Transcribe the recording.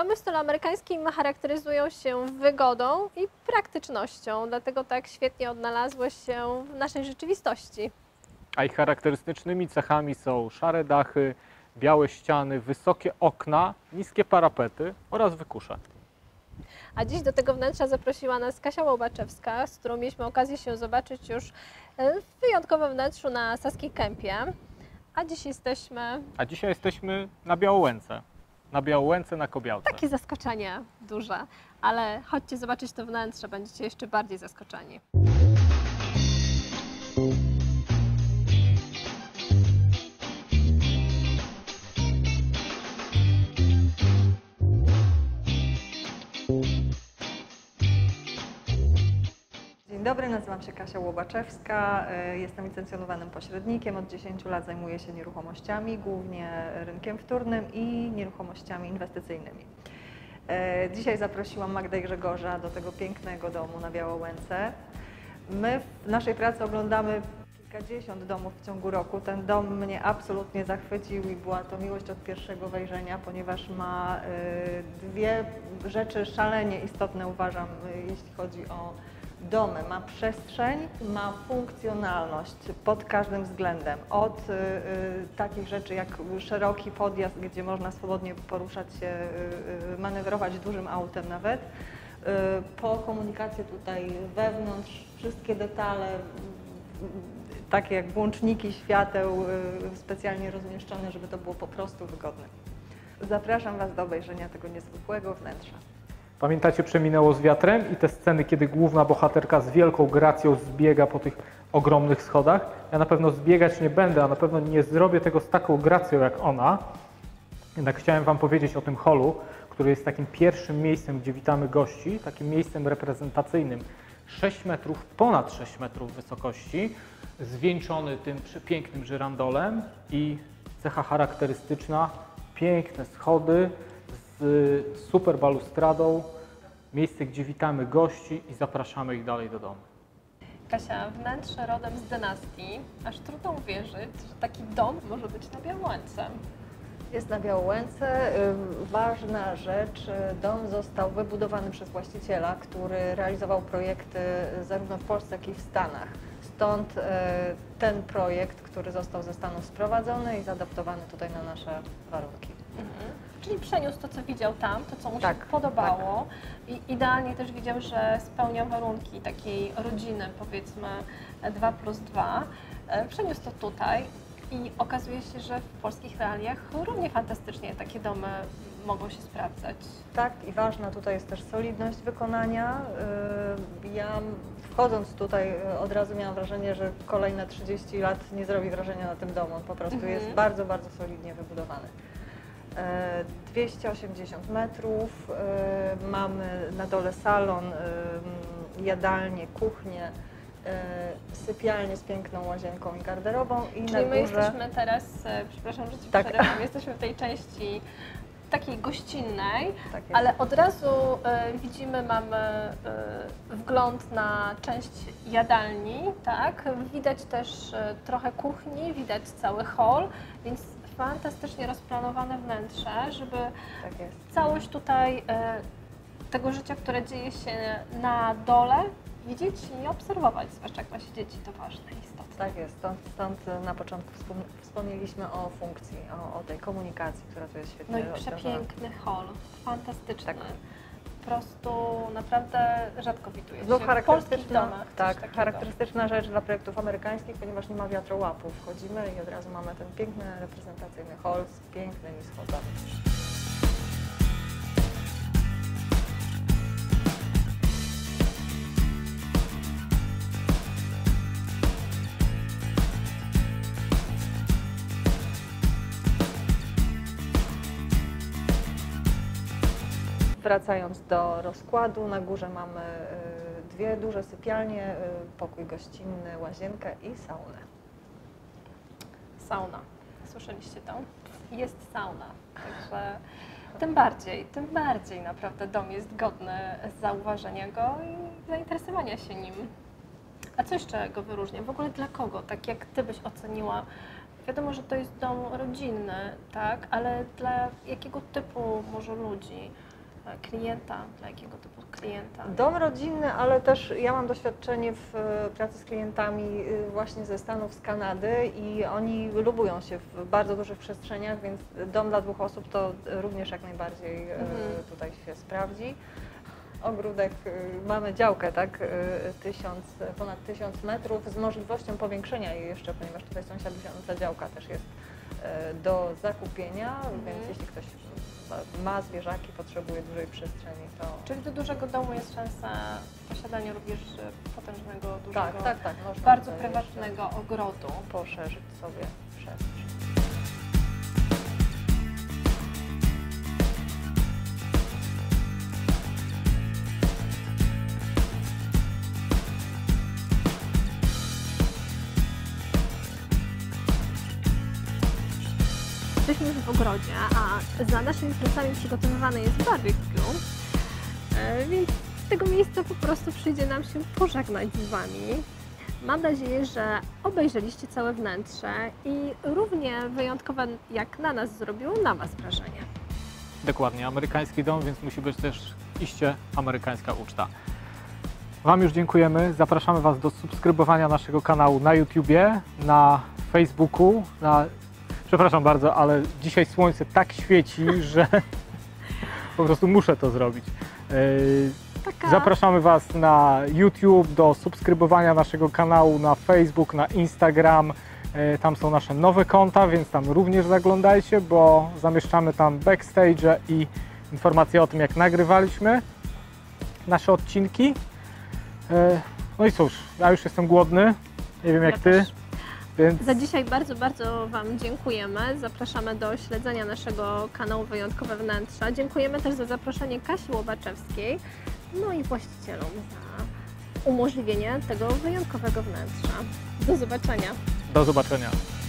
Domy w stylu amerykańskim charakteryzują się wygodą i praktycznością, dlatego tak świetnie odnalazły się w naszej rzeczywistości. A ich charakterystycznymi cechami są szare dachy, białe ściany, wysokie okna, niskie parapety oraz wykusze. A dziś do tego wnętrza zaprosiła nas Kasia Łobaczewska, z którą mieliśmy okazję się zobaczyć już w Wyjątkowym Wnętrzu na Saskiej Kempie. A dzisiaj jesteśmy na Białołęce. Na Białołęce, na Kobiałce. Takie zaskoczenie duże, ale chodźcie zobaczyć to wnętrze, będziecie jeszcze bardziej zaskoczeni. Dzień dobry, nazywam się Kasia Łobaczewska, jestem licencjonowanym pośrednikiem, od 10 lat zajmuję się nieruchomościami, głównie rynkiem wtórnym i nieruchomościami inwestycyjnymi. Dzisiaj zaprosiłam Magdę i Grzegorza do tego pięknego domu na Białołęce. My w naszej pracy oglądamy kilkadziesiąt domów w ciągu roku. Ten dom mnie absolutnie zachwycił i była to miłość od pierwszego wejrzenia, ponieważ ma dwie rzeczy szalenie istotne, uważam, jeśli chodzi o domy. Ma przestrzeń, ma funkcjonalność pod każdym względem. Od takich rzeczy jak szeroki podjazd, gdzie można swobodnie poruszać się, manewrować dużym autem nawet, po komunikację tutaj wewnątrz, wszystkie detale, takie jak włączniki świateł specjalnie rozmieszczone, żeby to było po prostu wygodne. Zapraszam Was do obejrzenia tego niezwykłego wnętrza. Pamiętacie, Przeminęło z wiatrem i te sceny, kiedy główna bohaterka z wielką gracją zbiega po tych ogromnych schodach? Ja na pewno zbiegać nie będę, a na pewno nie zrobię tego z taką gracją jak ona. Jednak chciałem Wam powiedzieć o tym holu, który jest takim pierwszym miejscem, gdzie witamy gości, takim miejscem reprezentacyjnym. 6 metrów, ponad 6 metrów wysokości, zwieńczony tym przepięknym żyrandolem i cecha charakterystyczna, piękne schody z super balustradą, miejsce, gdzie witamy gości i zapraszamy ich dalej do domu. Kasia, wnętrze rodem z dynastii, aż trudno uwierzyć, że taki dom może być na Białołęce. Jest na Białołęce. Ważna rzecz, dom został wybudowany przez właściciela, który realizował projekty zarówno w Polsce, jak i w Stanach. Stąd ten projekt, który został ze Stanów sprowadzony i zaadaptowany tutaj na nasze warunki. Mhm. Czyli przeniósł to, co widział tam, to, co mu się podobało i idealnie też widział, że spełnia warunki takiej rodziny, powiedzmy 2+2. Przeniósł to tutaj. I okazuje się, że w polskich realiach równie fantastycznie takie domy mogą się sprawdzać. Tak, i ważna tutaj jest też solidność wykonania. Ja wchodząc tutaj od razu miałam wrażenie, że kolejne 30 lat nie zrobi wrażenia na tym domu. On po prostu jest bardzo, bardzo solidnie wybudowany. 280 metrów, mamy na dole salon, jadalnię, kuchnię, sypialnię z piękną łazienką i garderobą. I czyli na górze... my jesteśmy teraz, przepraszam, że Ci przerywam, jesteśmy w tej części takiej gościnnej, tak, ale od razu widzimy, mamy wgląd na część jadalni, tak? Widać też trochę kuchni, widać cały hol, więc fantastycznie rozplanowane wnętrze, żeby tak jest. Całość tutaj tego życia, które dzieje się na dole, widzieć i obserwować, zwłaszcza jak ma się dzieci, to ważne, istotne. Tak jest, stąd na początku wspomnieliśmy o funkcji, o tej komunikacji, która tu jest świetnie rozwiązana. No i przepiękny hol, fantastyczny. Tak. Po prostu naprawdę rzadko widuje się w polskich domach. Tak, charakterystyczna rzecz dla projektów amerykańskich, ponieważ nie ma wiatrołapów. Wchodzimy i od razu mamy ten piękny, reprezentacyjny hol z pięknymi schodami. Wracając do rozkładu, na górze mamy dwie duże sypialnie, pokój gościnny, łazienkę i saunę. Sauna. Słyszeliście to? Jest sauna. Także tym bardziej naprawdę dom jest godny zauważenia go i zainteresowania się nim. A co jeszcze go wyróżnia? W ogóle dla kogo? Tak jak Ty byś oceniła? Wiadomo, że to jest dom rodzinny, tak? Ale dla jakiego typu może ludzi? klienta, dla jakiego typu klienta? Dom rodzinny, ale też ja mam doświadczenie w pracy z klientami właśnie ze Stanów, z Kanady i oni lubują się w bardzo dużych przestrzeniach, więc dom dla dwóch osób to również jak najbardziej tutaj się sprawdzi. Ogródek, mamy działkę, tak, ponad 1000 metrów z możliwością powiększenia jej jeszcze, ponieważ tutaj sąsiadująca działka też jest do zakupienia, więc jeśli ktoś ma zwierzaki, potrzebuje dużej przestrzeni, to... Czyli do dużego domu jest szansa posiadania również potężnego, dużego, tak, bardzo prywatnego ogrodu. Poszerzyć sobie przestrzeń. W ogrodzie, a za naszymi plecami przygotowywane jest barbecue, więc z tego miejsca po prostu przyjdzie nam się pożegnać z Wami. Mam nadzieję, że obejrzeliście całe wnętrze i równie wyjątkowe jak na nas zrobiło na Was wrażenie. Dokładnie, amerykański dom, więc musi być też iście amerykańska uczta. Wam już dziękujemy, zapraszamy Was do subskrybowania naszego kanału na YouTubie, na Facebooku, na... Przepraszam bardzo, ale dzisiaj słońce tak świeci, że po prostu muszę to zrobić. Zapraszamy Was na YouTube, do subskrybowania naszego kanału, na Facebook, na Instagram. Tam są nasze nowe konta, więc tam również zaglądajcie, bo zamieszczamy tam backstage'e i informacje o tym, jak nagrywaliśmy nasze odcinki. No i cóż, ja już jestem głodny, nie wiem jak Ty. Więc... Za dzisiaj bardzo, bardzo Wam dziękujemy. Zapraszamy do śledzenia naszego kanału Wyjątkowe Wnętrza. Dziękujemy też za zaproszenie Kasi Łobaczewskiej, no i właścicielom za umożliwienie tego wyjątkowego wnętrza. Do zobaczenia. Do zobaczenia.